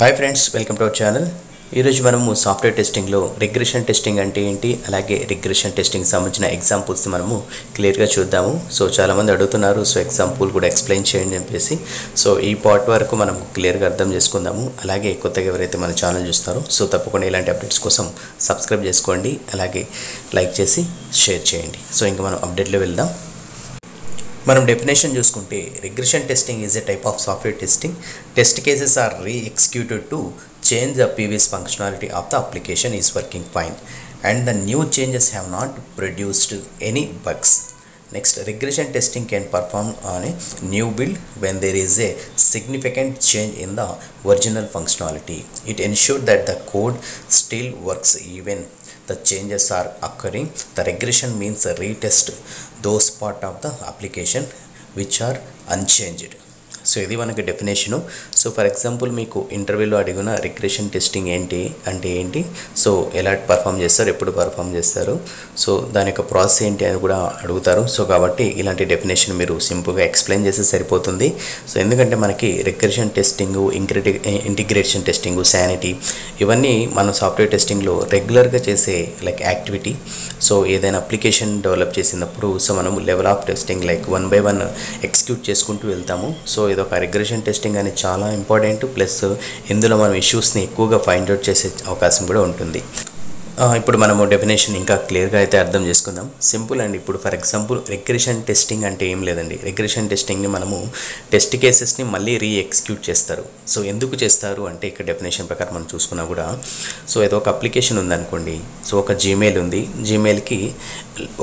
Hi friends welcome to our channel ఈరోజు మనము software testing లో రిగ్రెషన్ టెస్టింగ్ అంటే ఏంటి అలాగే రిగ్రెషన్ టెస్టింగ్ సంబంధించిన ఎగ్జాంపుల్స్ మనము క్లియర్ గా చూద్దాము సో చాలా మంది అడుగుతున్నారు సో ఎగ్జాంపుల్ కూడా ఎక్స్‌ప్లెయిన్ చేయండి అని చెప్పేసి సో ఈ పార్ట్ వరకు మనం క్లియర్ గా అర్థం చేసుకుందాము అలాగే కొత్తగా ఎవరైతే మన ఛానల్ చూస్తారో సో తప్పకుండా ఇలాంటి అప్డేట్స్ కోసం సబ్స్క్రైబ్ చేసుకోండి అలాగే లైక్ చేసి షేర్ చేయండి సో ఇంకా మనం అప్డేట్ లో వెళ్దాం మనం డెఫినేషన్ చూసుకుంటే regression testing is a type of software testing test cases are రీఎక్స్‌క్యూటెడ్ to change the previous functionality of the application is working fine and the new changes have not produced any bugs. Next, regression testing can perform on a new build when there is a significant change in the original functionality. It ensures that the code still works even the changes are occurring. The regression means retest those part of the application which are unchanged. So ఇది మనకి definition so for example మీకు ఇంటర్వ్యూలో అడిగిన regression testing ఏంటి అంటే ఏంటి so ఎలా perform చేస్తారు ఎప్పుడు పర్ఫామ్ చేస్తారు సో దాని యొక్క ప్రాసెస్ ఏంటి అని కూడా అడుగుతారు సో కాబట్టి ఇలాంటి డెఫినేషన్ మీరు సింపుల్గా ఎక్స్ప్లెయిన్ చేస్తే సరిపోతుంది సో ఎందుకంటే మనకి regression testing integration testing sanity ఇవన్నీ మనం సాఫ్ట్వేర్ టెస్టింగ్లో రెగ్యులర్గా చేసే లైక్ యాక్టివిటీ సో ఏదైనా అప్లికేషన్ డెవలప్ చేసినప్పుడు సో మనం level of testing like 1 by 1 execute చేసుకుంటూ వెళ్తాము సో ఇదొక రిగ్రెషన్ టెస్టింగ్ అని చాలా ఇంపార్టెంట్ ప్లస్ ఇందులో మనం ఇష్యూస్ని ఎక్కువగా ఫైండ్ అవుట్ చేసే అవకాశం కూడా ఉంటుంది ఇప్పుడు మనము డెఫినేషన్ ఇంకా క్లియర్గా అయితే అర్థం చేసుకుందాం సింపుల్ అండి ఇప్పుడు ఫర్ ఎగ్జాంపుల్ రిగ్రెషన్ టెస్టింగ్ అంటే ఏం లేదండి రిగ్రెషన్ టెస్టింగ్ని మనము టెస్ట్ కేసెస్ని మళ్ళీ రీఎక్స్క్యూట్ చేస్తారు సో ఎందుకు చేస్తారు అంటే ఇక్కడ డెఫినేషన్ ప్రకారం మనం చూసుకున్నా కూడా సో ఏదో ఒక అప్లికేషన్ ఉందనుకోండి సో ఒక జీమెయిల్ ఉంది జీమెయిల్కి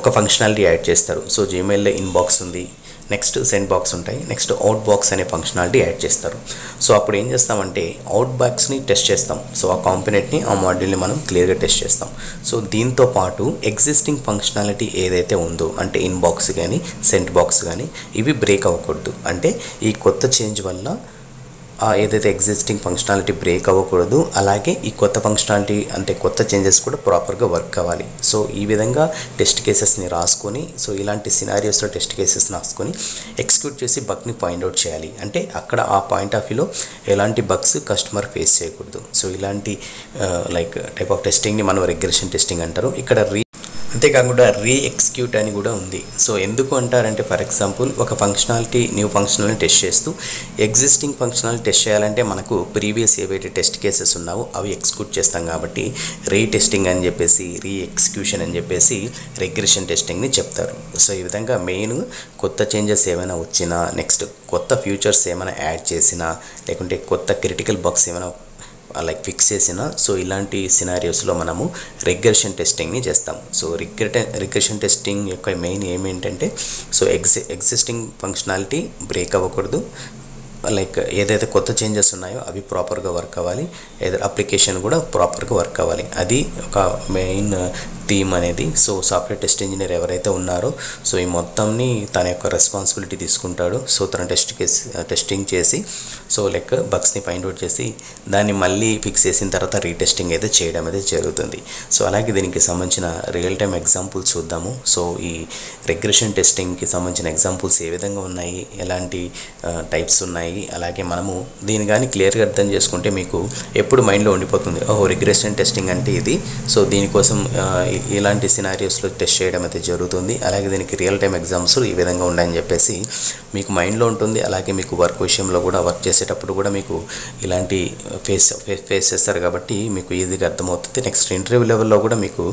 ఒక ఫంక్షనాలిటీ యాడ్ చేస్తారు సో జీమెయిల్లో ఇన్బాక్స్ ఉంది నెక్స్ట్ సెండ్ బాక్స్ ఉంటాయి నెక్స్ట్ అవుట్ బాక్స్ అనే ఫంక్షనాలిటీ యాడ్ చేస్తారు సో అప్పుడు ఏం చేస్తామంటే అవుట్ బాక్స్ని టెస్ట్ చేస్తాం సో ఆ కాంపోనెంట్ని ఆ మాడ్యూల్ని మనం క్లియర్గా టెస్ట్ చేస్తాం సో దీంతో పాటు ఎగ్జిస్టింగ్ ఫంక్షనాలిటీ ఏదైతే ఉందో అంటే ఇన్బాక్స్ కానీ సెండ్ బాక్స్ కానీ ఇవి బ్రేక్ అవ్వకూడదు అంటే ఈ కొత్త చేంజ్ వల్ల ఏదైతే ఎగ్జిస్టింగ్ ఫంక్షనాలిటీ బ్రేక్ అవ్వకూడదు అలాగే ఈ కొత్త ఫంక్షనాలిటీ అంటే కొత్త చేంజెస్ కూడా ప్రాపర్గా వర్క్ అవ్వాలి సో ఈ విధంగా టెస్ట్ కేసెస్ని రాసుకొని సో ఇలాంటి సినారియోస్లో టెస్ట్ కేసెస్ని రాసుకొని ఎగ్జిక్యూట్ చేసి బగ్ని పాయింట్అవుట్ చేయాలి అంటే అక్కడ ఆ పాయింట్ ఆఫ్ వ్యూలో ఎలాంటి బగ్స్ కస్టమర్ ఫేస్ చేయకూడదు సో ఇలాంటి లైక్ టైప్ ఆఫ్ టెస్టింగ్ని మనం రిగ్రెషన్ టెస్టింగ్ అంటారు ఇక్కడ అంతేకాకుండా రీఎక్స్క్యూట్ అని కూడా ఉంది సో ఎందుకు అంటారంటే ఫర్ ఎగ్జాంపుల్ ఒక ఫంక్షనాలిటీ న్యూ ఫంక్షనాలిటీ టెస్ట్ చేస్తూ ఎగ్జిస్టింగ్ ఫంక్షనాలిటీ టెస్ట్ చేయాలంటే మనకు ప్రీవియస్ ఏవైతే టెస్ట్ కేసెస్ ఉన్నావో అవి ఎక్స్క్యూట్ చేస్తాం కాబట్టి రీటెస్టింగ్ అని చెప్పేసి రీఎక్స్క్యూషన్ అని చెప్పేసి రిగ్రెషన్ టెస్టింగ్ని చెప్తారు సో ఈ విధంగా మెయిన్ కొత్త చేంజెస్ ఏమైనా వచ్చినా నెక్స్ట్ కొత్త ఫ్యూచర్స్ ఏమైనా యాడ్ చేసినా లేకుంటే కొత్త క్రిటికల్ బగ్స్ ఏమైనా లైక్ ఫిక్స్ చేసిన సో ఇలాంటి సినారియోస్లో మనము రిగ్రెషన్ టెస్టింగ్ని చేస్తాం సో రిగ్రెషన్ టెస్టింగ్ యొక్క మెయిన్ ఏమేంటంటే సో ఎగ్జిస్టింగ్ ఫంక్షనాలిటీ బ్రేక్ అవ్వకూడదు లైక్ ఏదైతే కొత్త చేంజెస్ ఉన్నాయో అవి ప్రాపర్గా వర్క్ అవ్వాలి అప్లికేషన్ కూడా ప్రాపర్గా వర్క్ అవ్వాలి అది ఒక మెయిన్ థీమ్ అనేది సో సాఫ్ట్వేర్ టెస్ట్ ఇంజనీర్ ఎవరైతే ఉన్నారో సో ఈ మొత్తంని తన యొక్క రెస్పాన్సిబిలిటీ తీసుకుంటాడు సో తన టెస్టింగ్ చేసి సో లైక్ బగ్స్ని ఫైండ్ అవుట్ చేసి దాన్ని మళ్ళీ ఫిక్స్ చేసిన తర్వాత రీటెస్టింగ్ అయితే చేయడం అయితే జరుగుతుంది సో అలాగే దీనికి సంబంధించిన రియల్ టైమ్ ఎగ్జాంపుల్స్ చూద్దాము సో ఈ రిగ్రెషన్ టెస్టింగ్కి సంబంధించిన ఎగ్జాంపుల్స్ ఏ విధంగా ఉన్నాయి ఎలాంటి టైప్స్ ఉన్నాయి అలాగే మనము దీని కానీ క్లియర్గా అర్థం చేసుకుంటే మీకు ఎప్పుడు మైండ్లో ఉండిపోతుంది ఓహో రిగ్రెషన్ టెస్టింగ్ అంటే ఇది సో దీనికోసం ఇలాంటి సినారియోస్లో టెస్ట్ చేయడం అయితే జరుగుతుంది అలాగే దీనికి రియల్ టైమ్ ఎగ్జామ్స్ ఈ విధంగా ఉన్నాయని చెప్పేసి మీకు మైండ్లో ఉంటుంది అలాగే మీకు వర్క్ విషయంలో కూడా వర్క్ చేసేటప్పుడు కూడా మీకు ఇలాంటి ఫేస్ చేస్తారు కాబట్టి మీకు ఈజీగా అర్థమవుతుంది నెక్స్ట్ ఇంటర్వ్యూ లెవెల్లో కూడా మీకు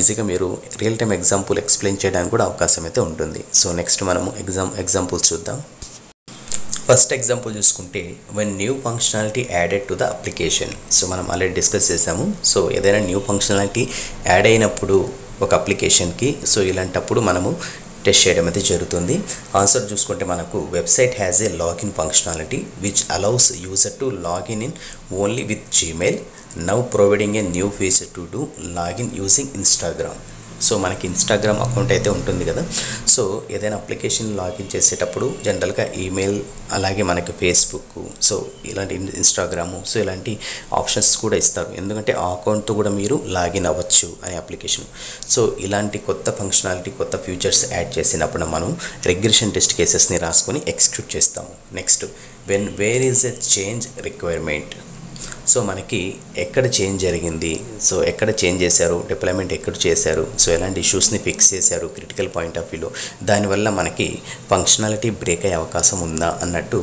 ఈజీగా మీరు రియల్ టైమ్ ఎగ్జాంపుల్ ఎక్స్ప్లెయిన్ చేయడానికి కూడా అవకాశం అయితే ఉంటుంది సో నెక్స్ట్ మనము ఎగ్జాంపుల్స్ చూద్దాం ఫస్ట్ ఎగ్జాంపుల్ చూసుకుంటే when new functionality added to the application so మనం ఆల్రెడీ డిస్కస్ చేసాము సో ఏదైనా న్యూ ఫంక్షనాలిటీ యాడ్ అయినప్పుడు ఒక అప్లికేషన్కి సో ఇలాంటప్పుడు మనము టెస్ట్ చేయడం అయితే జరుగుతుంది ఆన్సర్ చూసుకుంటే మనకు website has a login functionality which allows user to login in only with Gmail now providing a new feature to do login using Instagram so మనకి ఇన్స్టాగ్రామ్ అకౌంట్ అయితే ఉంటుంది కదా సో ఏదైనా అప్లికేషన్ లాగిన్ చేసేటప్పుడు జనరల్గా email అలాగే మనకి Facebook so ఇలాంటి ఇన్స్టాగ్రాము సో ఇలాంటి ఆప్షన్స్ కూడా ఇస్తారు ఎందుకంటే ఆ అకౌంట్తో కూడా మీరు లాగిన్ అవ్వచ్చు అనే అప్లికేషన్ సో ఇలాంటి కొత్త ఫంక్షనాలిటీ కొత్త ఫీచర్స్ యాడ్ చేసినప్పుడు మనం రిగ్రెషన్ టెస్ట్ కేసెస్ని రాసుకొని ఎగ్జిక్యూట్ చేస్తాము next when where is a change requirement so మనకి ఎక్కడ చేంజ్ జరిగింది, సో ఎక్కడ చేంజ్ చేశారు, డిప్లాయ్మెంట్ ఎక్కడ చేశారు, సో ఎలాంటి ఇష్యూస్ని ఫిక్స్ చేశారు క్రిటికల్ పాయింట్ ఆఫ్ వ్యూలో, దానివల్ల మనకి ఫంక్షనాలిటీ బ్రేక్ అయ్యే అవకాశం ఉందా అన్నట్టు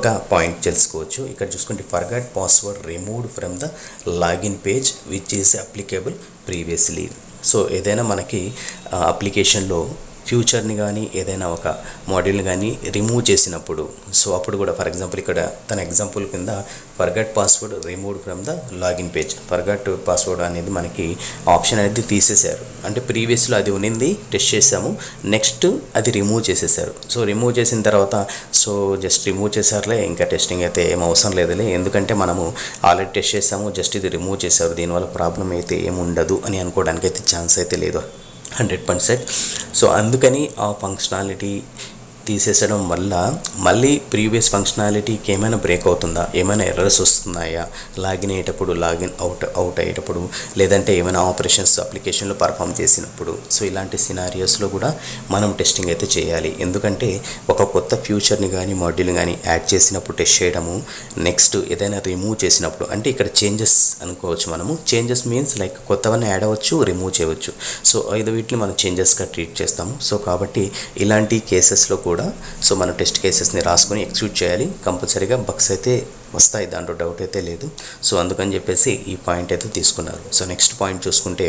ఒక పాయింట్ తెలుసుకోవచ్చు. ఇక్కడ చూసుకుంటే forgot password removed from the login page which is applicable previously. So ఏదైనా మనకి అప్లికేషన్లో ఫ్యూచర్ని కానీ ఏదైనా ఒక మాడ్యూల్ని కానీ రిమూవ్ చేసినప్పుడు, సో అప్పుడు కూడా ఫర్ ఎగ్జాంపుల్ ఇక్కడ తన ఎగ్జాంపుల్ కింద forgot password removed from the login page, forgot password అనేది మనకి ఆప్షన్ అనేది తీసేశారు. అంటే ప్రీవియస్లో అది ఉన్నింది, టెస్ట్ చేసాము, నెక్స్ట్ అది రిమూవ్ చేసేసారు. సో రిమూవ్ చేసిన తర్వాత సో జస్ట్ రిమూవ్ చేశారులే, ఇంకా టెస్టింగ్ అయితే ఏం అవసరం లేదులే, ఎందుకంటే మనము ఆల్రెడీ టెస్ట్ చేసాము, జస్ట్ ఇది రిమూవ్ చేశారు, దీనివల్ల ప్రాబ్లం అయితే ఏముండదు అని అనుకోవడానికి అయితే ఛాన్స్ అయితే లేదు 100%. సో అందుకని ఆ ఫంక్షనాలిటీ తీసేసడం వల్ల మళ్ళీ ప్రీవియస్ ఫంక్షనాలిటీకి ఏమైనా బ్రేక్ అవుతుందా, ఏమైనా ఎర్రర్స్ వస్తున్నాయా, లాగిన్ అయ్యేటప్పుడు లాగిన్ అవుట్ అయ్యేటప్పుడు, లేదంటే ఏమైనా ఆపరేషన్స్ అప్లికేషన్లో పర్ఫామ్ చేసినప్పుడు, సో ఇలాంటి సినారియోస్లో కూడా మనం టెస్టింగ్ అయితే చేయాలి. ఎందుకంటే ఒక కొత్త ఫ్యూచర్ని కానీ మాడ్యూల్ని కానీ యాడ్ చేసినప్పుడు టెస్ట్ చేయడము, నెక్స్ట్ ఏదైనా రిమూవ్ చేసినప్పుడు, అంటే ఇక్కడ చేంజెస్ అనుకోవచ్చు మనము. చేంజెస్ మీన్స్ లైక్ కొత్తవన్నీ యాడ్ అవ్వచ్చు, రిమూవ్ చేయవచ్చు. సో ఐదు వీటిని మనం చేంజెస్గా ట్రీట్ చేస్తాము. సో కాబట్టి ఇలాంటి కేసెస్లో కూడా సో మనం టెస్ట్ కేసెస్ని రాసుకొని ఎగ్జిక్యూట్ చేయాలి. కంపల్సరీగా బగ్స్ అయితే వస్తాయి, దాంట్లో డౌట్ అయితే లేదు. సో అందుకని చెప్పేసి ఈ పాయింట్ అయితే తీసుకున్నారు. సో నెక్స్ట్ పాయింట్ చూసుకుంటే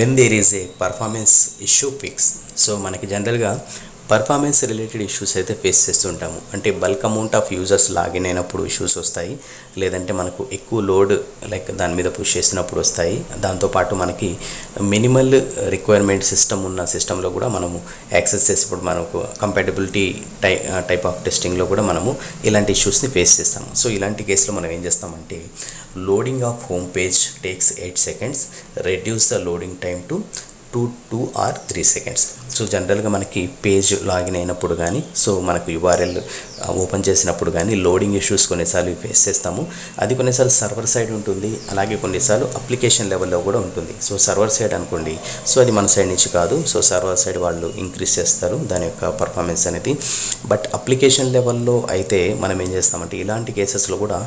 when there is a performance issue fix. So మనకి జనరల్గా పర్ఫార్మెన్స్ రిలేటెడ్ ఇష్యూస్ అయితే ఫేస్ చేస్తుంటాము. అంటే bulk amount of users login అయినప్పుడు ఇష్యూస్ వస్తాయి, లేదంటే మనకు ఎక్కువ లోడ్ లైక్ దాని మీద పుష్ చేసినప్పుడు వస్తాయి. దాంతోపాటు మనకి మినిమల్ రిక్వైర్మెంట్ సిస్టమ్ ఉన్న సిస్టంలో కూడా మనము యాక్సెస్ చేసేప్పుడు మనకు కంపాటబిలిటీ టైప్ ఆఫ్ టెస్టింగ్లో కూడా మనము ఇలాంటి ఇష్యూస్ని ఫేస్ చేస్తాము. సో ఇలాంటి కేసులో మనం ఏం చేస్తామంటే loading of home page takes 8 seconds, reduce the loading time to 2 or 3 seconds. So జనరల్గా మనకి పేజ్ లాగిన్ అయినప్పుడు కానీ సో మనకు యూఆర్ఎల్ ఓపెన్ చేసినప్పుడు కానీ లోడింగ్ ఇష్యూస్ కొన్నిసార్లు ఫేస్ చేస్తాము. అది కొన్నిసార్లు సర్వర్ సైడ్ ఉంటుంది, అలాగే కొన్నిసార్లు అప్లికేషన్ లెవెల్లో కూడా ఉంటుంది. సో సర్వర్ సైడ్ అనుకోండి, సో అది మన సైడ్ నుంచి కాదు, సో సర్వర్ సైడ్ వాళ్ళు ఇంక్రీజ్ చేస్తారు దాని యొక్క పర్ఫార్మెన్స్ అనేది. బట్ అప్లికేషన్ లెవెల్లో అయితే మనం ఏం చేస్తామంటే ఇలాంటి కేసెస్లో కూడా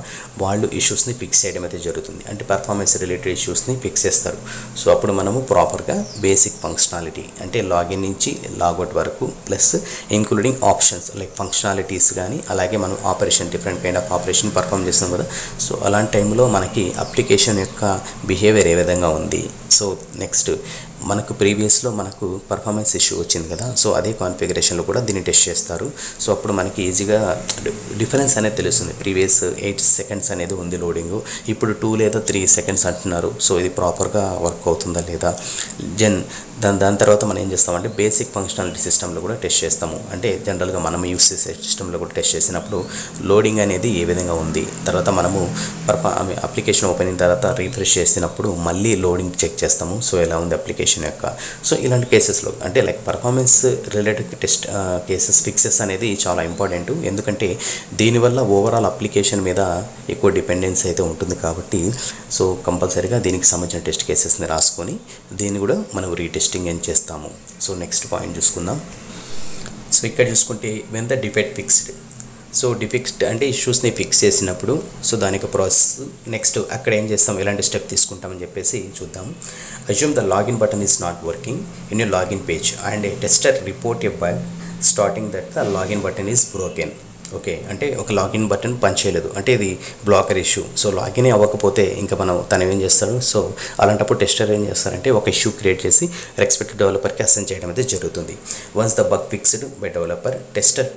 వాళ్ళు ఇష్యూస్ని ఫిక్స్ చేయడం అయితే జరుగుతుంది. అంటే పర్ఫార్మెన్స్ రిలేటెడ్ ఇష్యూస్ని ఫిక్స్ చేస్తారు. సో అప్పుడు మనము ప్రాపర్గా బేసిక్ ఫంక్షనాలిటీ అంటే లాగిన్ నుంచి లాగౌట్ వరకు plus including options like functionalities కానీ, అలాగే మనం operation different kind of operation perform చేస్తాం కదా, సో అలాంటి టైంలో మనకి అప్లికేషన్ యొక్క బిహేవియర్ ఏ విధంగా ఉంది. సో నెక్స్ట్ మనకు ప్రీవియస్లో మనకు పర్ఫార్మెన్స్ ఇష్యూ వచ్చింది కదా, సో అదే కాన్ఫిగరేషన్లో కూడా దీన్ని టెస్ట్ చేస్తారు. సో అప్పుడు మనకి ఈజీగా డిఫరెన్స్ అనేది తెలుస్తుంది. ప్రీవియస్ 8 seconds అనేది ఉంది లోడింగ్, ఇప్పుడు 2 లేదా 3 seconds అంటున్నారు. సో ఇది ప్రాపర్గా వర్క్ అవుతుందా లేదా. దాని తర్వాత మనం ఏం చేస్తామంటే బేసిక్ ఫంక్షనాలిటీ సిస్టంలో కూడా టెస్ట్ చేస్తాము. అంటే జనరల్గా మనం యూస్ చేసే సిస్టంలో కూడా టెస్ట్ చేసినప్పుడు లోడింగ్ అనేది ఏ విధంగా ఉంది, తర్వాత మనము అప్లికేషన్ ఓపెన్ అయిన తర్వాత రీఫ్రెష్ చేసినప్పుడు మళ్ళీ లోడింగ్ చెక్ చేస్తాము. సో ఎలా ఉంది అప్లికేషన్ యొక్క. సో ఇలాంటి కేసెస్లో అంటే like performance related test cases fixes అనేది చాలా ఇంపార్టెంట్. ఎందుకంటే దీనివల్ల ఓవరాల్ అప్లికేషన్ మీద ఎక్కువ డిపెండెన్స్ అయితే ఉంటుంది కాబట్టి సో కంపల్సరీగా దీనికి సంబంధించిన టెస్ట్ కేసెస్ని రాసుకొని దీన్ని కూడా మనం రీటెస్ట్ ఏం చేస్తాము. సో నెక్స్ట్ పాయింట్ చూసుకుందాం. సో ఇక్కడ చూసుకుంటే when the defect fixed. So defect అంటే ఇష్యూస్ని ఫిక్స్ చేసినప్పుడు సో దాని యొక్క ప్రాసెస్ నెక్స్ట్ అక్కడ ఏం చేస్తాం, ఎలాంటి స్టెప్ తీసుకుంటామని చెప్పేసి చూద్దాం. Assume the login button is not working in you login page and a tester report a bug starting that the login button is broken. Okay, అంటే ఒక లాగిన్ బటన్ పనిచేయలేదు, అంటే ఇది బ్లాకర్ ఇష్యూ. సో లాగిన్ అవ్వకపోతే ఇంకా మనం తను ఏం చేస్తాడు, సో అలాంటప్పుడు టెస్టర్ ఏం చేస్తారంటే ఒక ఇష్యూ క్రియేట్ చేసి రెస్పెక్టివ్ డెవలపర్కి అసైన్ చేయడం అయితే జరుగుతుంది. Once the bug fixed by developer tester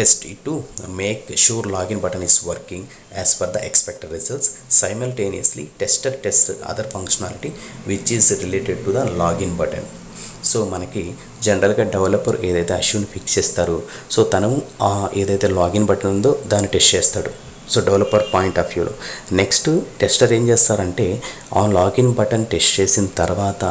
test it to make sure login button is working as per the expected results. Simultaneously tester tests other functionality which is related to the login button. So మనకి జనరల్గా developer ఏదైతే ఇష్యూని fix చేస్తారో so తను ఏదైతే login button ఉందో దాన్ని test చేస్తాడు. సో డెవలపర్ పాయింట్ ఆఫ్ వ్యూలో నెక్స్ట్ టెస్టర్ ఏం చేస్తారంటే ఆ లాగిన్ బటన్ టెస్ట్ చేసిన తర్వాత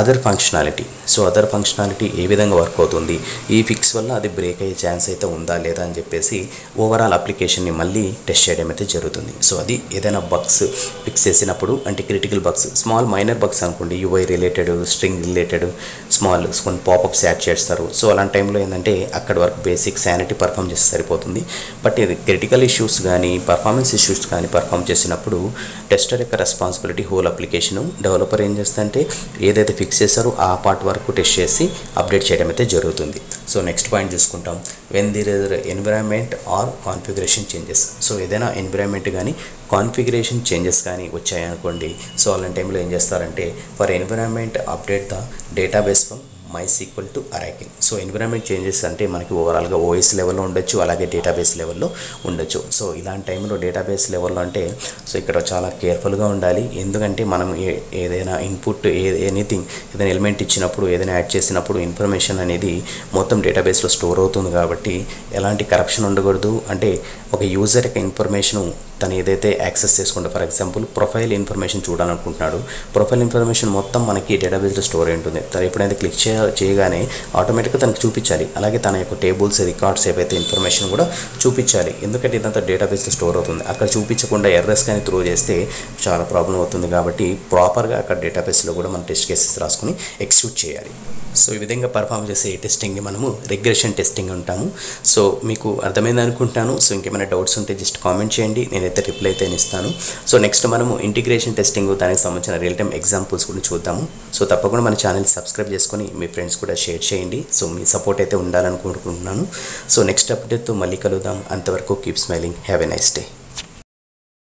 other functionality. So other functionality ఏ విధంగా వర్క్ అవుతుంది, ఈ ఫిక్స్ వల్ల అది బ్రేక్ అయ్యే ఛాన్స్ అయితే ఉందా లేదా అని చెప్పేసి ఓవరాల్ అప్లికేషన్ని మళ్ళీ టెస్ట్ చేయడం అయితే జరుగుతుంది. సో అది ఏదైనా బగ్స్ ఫిక్స్ చేసినప్పుడు అంటే critical bugs, small minor bugs అనుకోండి, UI related, string related, small కొన్ని పాపప్స్ యాడ్ చేస్తారు. సో అలాంటి టైంలో ఏంటంటే అక్కడ వరకు బేసిక్ శానిటీ పర్ఫామ్ చేస్తే సరిపోతుంది. బట్ ఇది క్రిటికల్ ఇష్యూస్ కానీ పర్ఫార్మెన్స్ ఇష్యూస్ కానీ పర్ఫామ్ చేసినప్పుడు టెస్టర్ యొక్క రెస్పాన్సిబిలిటీ హోల్ అప్లికేషను. డెవలపర్ ఏం చేస్తారంటే ఏదైతే ఫిక్స్ చేశారో ఆ పార్ట్ వరకు టెస్ట్ చేసి అప్డేట్ చేయడం అయితే జరుగుతుంది. సో నెక్స్ట్ పాయింట్ చూసుకుంటాం, when there are environment or configuration changes. So ఏదైనా ఎన్విరాన్మెంట్ కానీ కాన్ఫిగరేషన్ చేంజెస్ కానీ వచ్చాయనుకోండి, సో అలాంటి టైంలో ఏం చేస్తారంటే for environment update the database from MySQL to Oracle. So environment changes అంటే మనకి ఓవరాల్గా ఓఎస్ లెవెల్లో ఉండొచ్చు, అలాగే డేటాబేస్ లెవెల్లో ఉండొచ్చు. సో ఇలాంటి టైంలో డేటాబేస్ లెవెల్లో అంటే సో ఇక్కడ చాలా కేర్ఫుల్గా ఉండాలి. ఎందుకంటే మనం ఏదైనా ఇన్పుట్ ఎనీథింగ్ ఏదైనా ఎలిమెంట్ ఇచ్చినప్పుడు ఏదైనా యాడ్ చేసినప్పుడు ఇన్ఫర్మేషన్ అనేది మొత్తం డేటాబేస్లో స్టోర్ అవుతుంది. కాబట్టి ఎలాంటి కరప్షన్ ఉండకూడదు. అంటే ఒక యూజర్ యొక్క ఇన్ఫర్మేషను తను ఏదైతే యాక్సెస్ చేసుకుంటే, ఫర్ ఎగ్జాంపుల్ ప్రొఫైల్ ఇన్ఫర్మేషన్ చూడాలనుకుంటున్నాడు, ప్రొఫైల్ ఇన్ఫర్మేషన్ మొత్తం మనకి డేటాబేస్లో స్టోర్ అయి ఉంటుంది. తను ఎప్పుడైతే క్లిక్ చేయగానే ఆటోమేటిక్గా తనకు చూపించాలి. అలాగే తన యొక్క టేబుల్స్ రికార్డ్స్ ఏవైతే ఇన్ఫర్మేషన్ కూడా చూపించాలి. ఎందుకంటే ఇదంతా డేటాబేస్లో స్టోర్ అవుతుంది. అక్కడ చూపించకుండా ఎర్రర్స్ కానీ త్రో చేస్తే చాలా ప్రాబ్లం అవుతుంది. కాబట్టి ప్రాపర్గా అక్కడ డేటాబేస్లో కూడా మనం టెస్ట్ కేసెస్ రాసుకుని ఎగ్జిక్యూట్ చేయాలి. సో ఈ విధంగా పర్ఫామ్ చేసే టెస్టింగ్ని మనము రిగ్రెషన్ టెస్టింగ్ అంటాము. సో మీకు అర్థమైంది అనుకుంటాను. సో ఇంకేమైనా డౌట్స్ ఉంటే జస్ట్ కామెంట్ చేయండి, నేనైతే రిప్లై అయితే ఇస్తాను. సో నెక్స్ట్ మనము ఇంటిగ్రేషన్ టెస్టింగ్ దానికి సంబంధించిన రియల్ టైమ్ ఎగ్జాంపుల్స్ కూడా చూద్దాము. సో తప్పకుండా మన ఛానల్ని సబ్స్క్రైబ్ చేసుకొని మీ ఫ్రెండ్స్ కూడా షేర్ చేయండి. సో మీ సపోర్ట్ అయితే ఉండాలని కోరుకుంటున్నాను. సో నెక్స్ట్ అప్డేట్తో మళ్ళీ కలుద్దాం. అంతవరకు keep smiling, have a nice day.